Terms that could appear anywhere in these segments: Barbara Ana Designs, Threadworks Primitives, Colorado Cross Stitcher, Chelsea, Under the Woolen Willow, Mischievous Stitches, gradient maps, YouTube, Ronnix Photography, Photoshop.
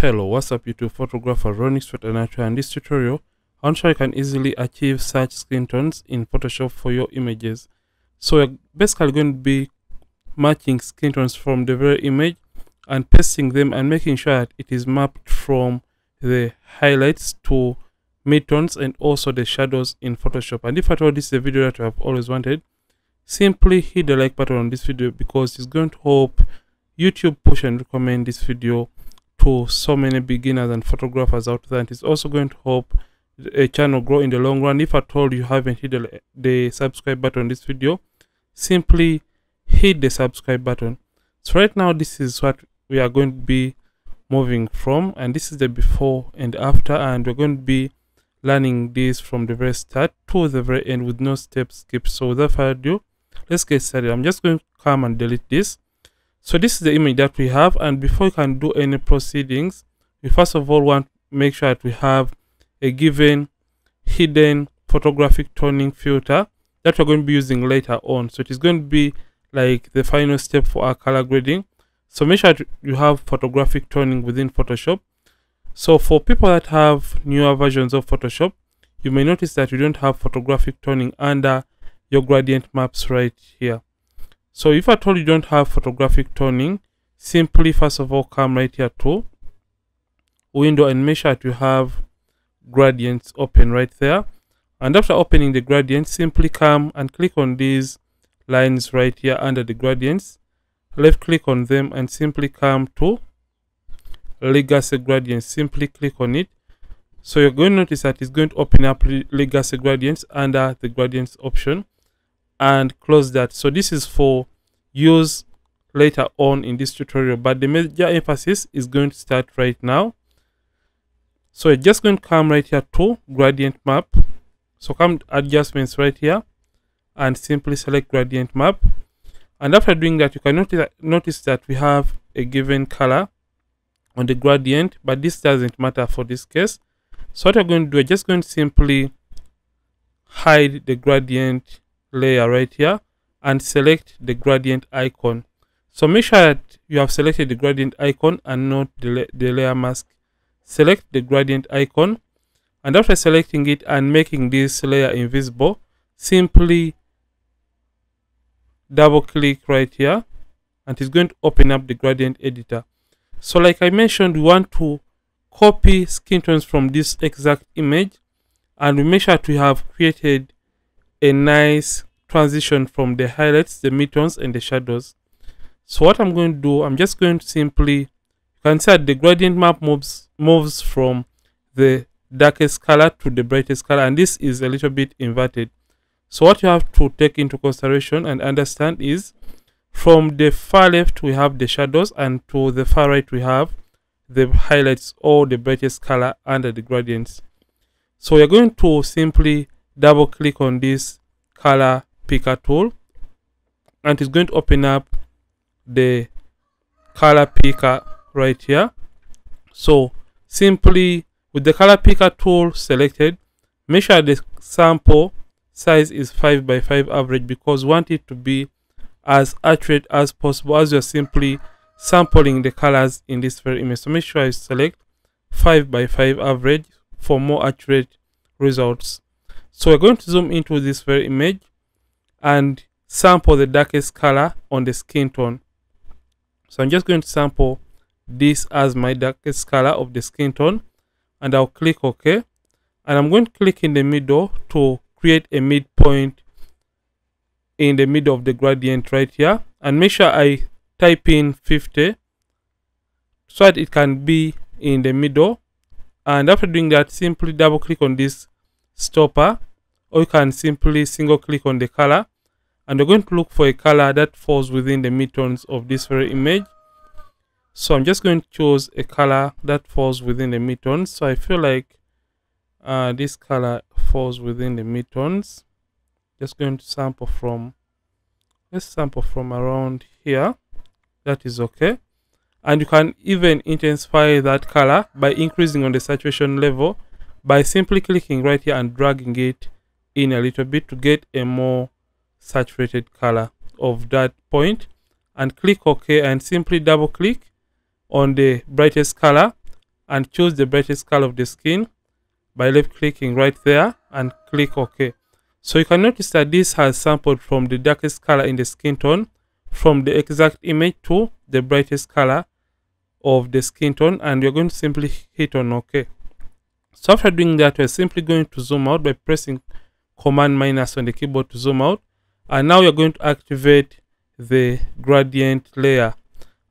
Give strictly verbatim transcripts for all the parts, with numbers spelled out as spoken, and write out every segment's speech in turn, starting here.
Hello, what's up YouTube? Photographer Ronnix Photography, and this tutorial on how you can easily achieve such skin tones in Photoshop for your images. So we're basically going to be matching skin tones from the very image and pasting them and making sure that it is mapped from the highlights to midtones and also the shadows in Photoshop. And if at all this is a video that you have always wanted, simply hit the like button on this video, because it's going to help YouTube push and recommend this video to so many beginners and photographers out there, and it's also going to help a channel grow in the long run. If at all you haven't hit the, the subscribe button on this video, simply hit the subscribe button. So right now this is what we are going to be moving from, and this is the before and after, and we're going to be learning this from the very start to the very end with no step skip. So without further ado, let's get started. I'm just going to come and delete this. So this is the image that we have, and before we can do any proceedings, we first of all want to make sure that we have a given hidden photographic toning filter that we're going to be using later on. So it is going to be like the final step for our color grading. So make sure that you have photographic toning within Photoshop. So for people that have newer versions of Photoshop, you may notice that you don't have photographic toning under your gradient maps right here. So if at all you don't have photographic toning, simply first of all come right here to window and make sure that you have gradients open right there. And after opening the gradients, simply come and click on these lines right here under the gradients, left click on them and simply come to legacy gradients, simply click on it. So you're going to notice that it's going to open up legacy gradients under the gradients option and close that. So this is for use later on in this tutorial, but the major emphasis is going to start right now. So it's just going to come right here to gradient map. So come to adjustments right here and simply select gradient map. And after doing that, you can notice that, notice that we have a given color on the gradient, but this doesn't matter for this case. So what we're going to do, we're just going to simply hide the gradient layer right here and select the gradient icon. So make sure that you have selected the gradient icon and not the, la the layer mask. Select the gradient icon, and after selecting it and making this layer invisible, simply double click right here and it's going to open up the gradient editor. So like I mentioned, we want to copy skin tones from this exact image, and we make sure that we have created a nice transition from the highlights, the midtones and the shadows. So what I'm going to do, I'm just going to simply consider the gradient map moves moves from the darkest color to the brightest color, and this is a little bit inverted. So what you have to take into consideration and understand is from the far left we have the shadows, and to the far right we have the highlights or the brightest color under the gradients. So we're going to simply double click on this color picker tool and it's going to open up the color picker right here. So simply with the color picker tool selected, make sure the sample size is five by five average, because we want it to be as accurate as possible as you're simply sampling the colors in this very image. So make sure you select five by five average for more accurate results. So we're going to zoom into this very image and sample the darkest color on the skin tone. So I'm just going to sample this as my darkest color of the skin tone, and I'll click OK, and I'm going to click in the middle to create a midpoint in the middle of the gradient right here, and make sure I type in fifty so that it can be in the middle. And after doing that, simply double click on this stopper, or you can simply single click on the color, and we're going to look for a color that falls within the midtones of this very image. So I'm just going to choose a color that falls within the midtones. So I feel like uh, this color falls within the midtones. Just going to sample from let's sample from around here. That is okay, and you can even intensify that color by increasing on the saturation level by simply clicking right here and dragging it in a little bit to get a more saturated color of that point, and click OK and simply double click on the brightest color and choose the brightest color of the skin by left clicking right there and click OK. So you can notice that this has sampled from the darkest color in the skin tone from the exact image to the brightest color of the skin tone, and you're going to simply hit on OK. So after doing that, we're simply going to zoom out by pressing command minus on the keyboard to zoom out, and now you're going to activate the gradient layer.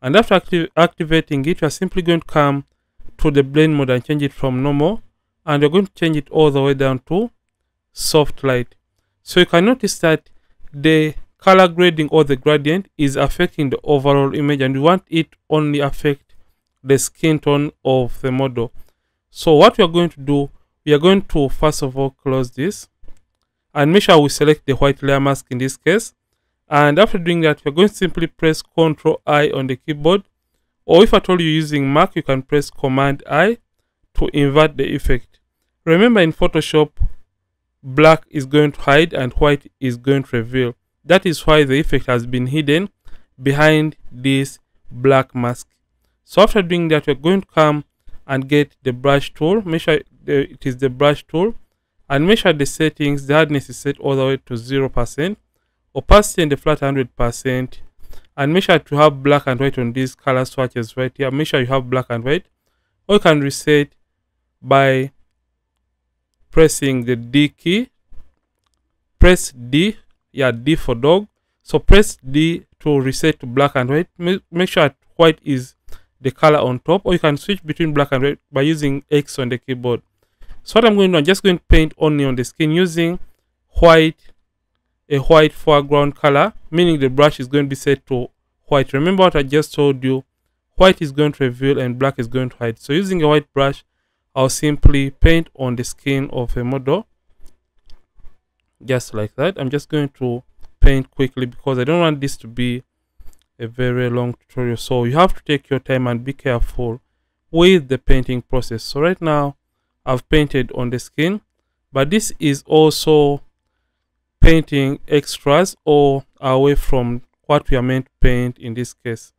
And after activ activating it, you're simply going to come to the blend mode and change it from normal, and you're going to change it all the way down to soft light. So you can notice that the color grading or the gradient is affecting the overall image, and you want it only affect the skin tone of the model. So what we are going to do, we are going to first of all close this and make sure we select the white layer mask in this case. And after doing that, we're going to simply press control I on the keyboard, or if at all you're using Mac, you can press command I to invert the effect. Remember, in Photoshop, black is going to hide and white is going to reveal. That is why the effect has been hidden behind this black mask. So after doing that, we're going to come and get the brush tool, make sure it is the brush tool, and make sure the settings, the hardness is set all the way to zero percent, opacity and the flat one hundred percent, and make sure to have black and white on these color swatches right here. Make sure you have black and white, or you can reset by pressing the D key. Press D, yeah, D for dog. So press D to reset to black and white. Make sure white is the color on top, or you can switch between black and white by using X on the keyboard. So what I'm going to do, I'm just going to paint only on the skin using white, a white foreground color, meaning the brush is going to be set to white. Remember what I just told you, white is going to reveal and black is going to hide. So using a white brush, I'll simply paint on the skin of a model, just like that. I'm just going to paint quickly because I don't want this to be a very long tutorial, so you have to take your time and be careful with the painting process. So right now I've painted on the skin, but this is also painting extras or away from what we are meant to paint in this case.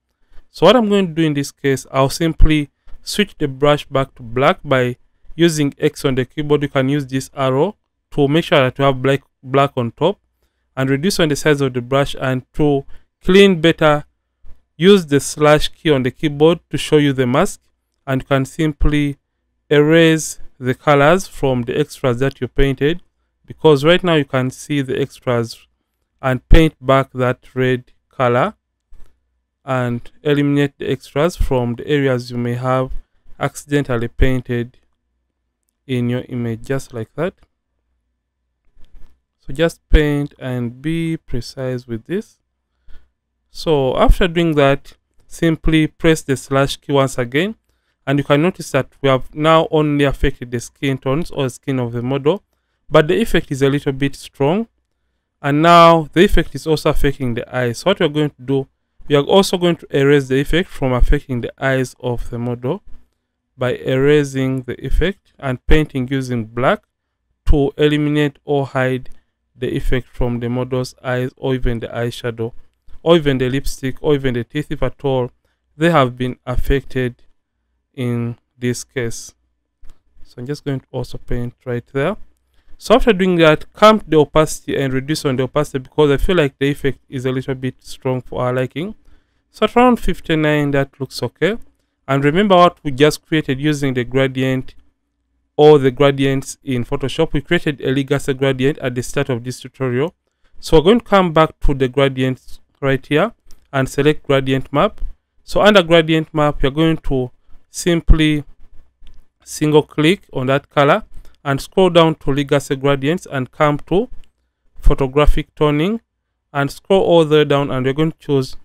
So what I'm going to do in this case, I'll simply switch the brush back to black by using X on the keyboard. You can use this arrow to make sure that you have black black on top and reduce on the size of the brush, and to clean better, use the slash key on the keyboard to show you the mask, and you can simply erase the colors from the extras that you painted, because right now you can see the extras, and paint back that red color and eliminate the extras from the areas you may have accidentally painted in your image, just like that. So just paint and be precise with this. So after doing that, simply press the slash key once again, and you can notice that we have now only affected the skin tones or skin of the model, but the effect is a little bit strong, and now the effect is also affecting the eyes. So what we're going to do, we are also going to erase the effect from affecting the eyes of the model by erasing the effect and painting using black to eliminate or hide the effect from the model's eyes, or even the eyeshadow, or even the lipstick, or even the teeth, if at all they have been affected in this case. So I'm just going to also paint right there. So after doing that, come to the opacity and reduce on the opacity, because I feel like the effect is a little bit strong for our liking. So at around fifty-nine, that looks okay. And remember what we just created using the gradient or the gradients in Photoshop. We created a legacy gradient at the start of this tutorial. So we're going to come back to the gradients right here and select gradient map. So under gradient map, you're going to simply single click on that color and scroll down to legacy gradients and come to photographic toning and scroll all the way down, and we're going to choose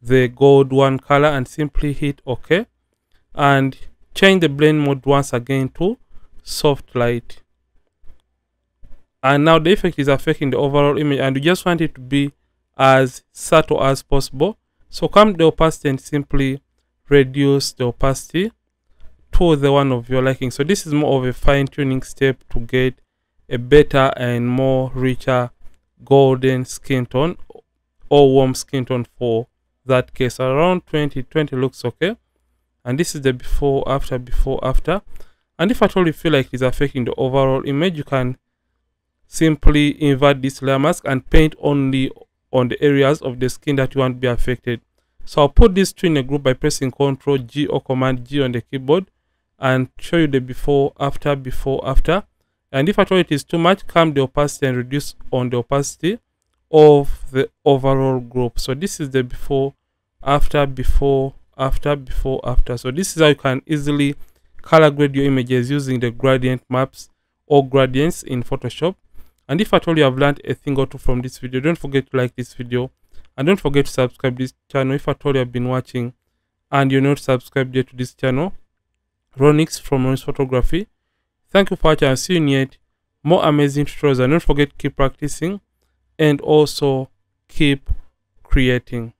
the gold one color and simply hit OK, and change the blend mode once again to soft light. And now the effect is affecting the overall image, and you just want it to be as subtle as possible. So come to the opacity and simply reduce the opacity to the one of your liking. So this is more of a fine-tuning step to get a better and more richer golden skin tone or warm skin tone for that case. Around twenty, twenty looks okay, and this is the before after before after. And if at all you feel like it's affecting the overall image, you can simply invert this layer mask and paint only on the areas of the skin that you want to be affected. So I'll put these two in a group by pressing Ctrl G or Command G on the keyboard and show you the before after before after. And if at all it is too much, calm the opacity and reduce on the opacity of the overall group. So this is the before after before after before after. So this is how you can easily color grade your images using the gradient maps or gradients in Photoshop. And if at all you have learned a thing or two from this video, don't forget to like this video and don't forget to subscribe to this channel. If at all you have been watching and you're not subscribed yet to this channel, Ronnix from Ronnix Photography. Thank you for watching and see you in yet more amazing tutorials. And don't forget to keep practicing and also keep creating.